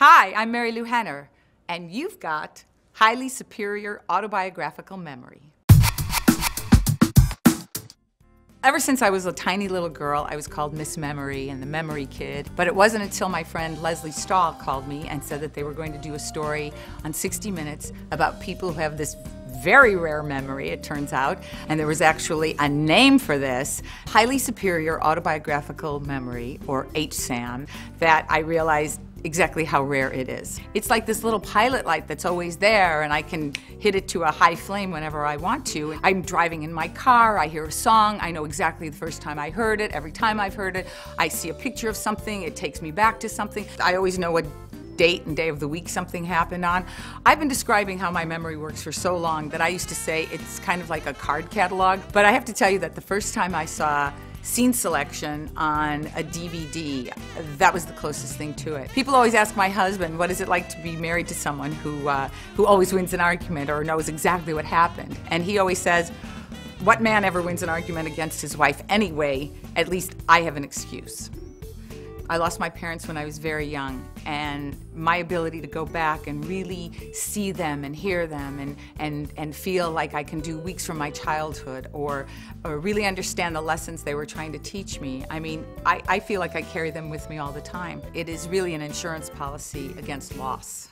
Hi, I'm Marilu Henner, and you've got highly superior autobiographical memory. Ever since I was a tiny little girl, I was called Miss Memory and the Memory Kid. But it wasn't until my friend Leslie Stahl called me and said that they were going to do a story on 60 Minutes about people who have this very rare memory, it turns out, and there was actually a name for this, highly superior autobiographical memory, or HSAM, that I realized exactly how rare it is. It's like this little pilot light that's always there, and I can hit it to a high flame whenever I want to. I'm driving in my car, I hear a song, I know exactly the first time I heard it, every time I've heard it. I see a picture of something, it takes me back to something. I always know what date and day of the week something happened on. I've been describing how my memory works for so long that I used to say it's kind of like a card catalog, but I have to tell you that the first time I saw scene selection on a DVD, that was the closest thing to it. People always ask my husband, what is it like to be married to someone who always wins an argument or knows exactly what happened? And he always says, what man ever wins an argument against his wife anyway? At least I have an excuse. I lost my parents when I was very young, and my ability to go back and really see them and hear them and feel like I can do weeks from my childhood or really understand the lessons they were trying to teach me. I mean, I feel like I carry them with me all the time. It is really an insurance policy against loss.